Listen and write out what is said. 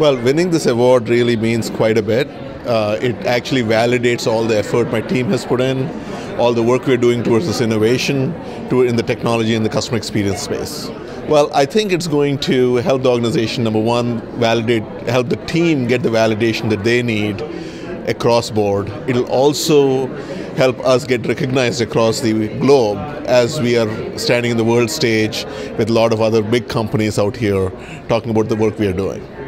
Well, winning this award really means quite a bit. It actually validates all the effort my team has put in, all the work we're doing towards this innovation in the technology and the customer experience space. Well, I think it's going to help the organization, number one, help the team get the validation that they need across board. It'll also help us get recognized across the globe as we are standing in the world stage with a lot of other big companies out here talking about the work we are doing.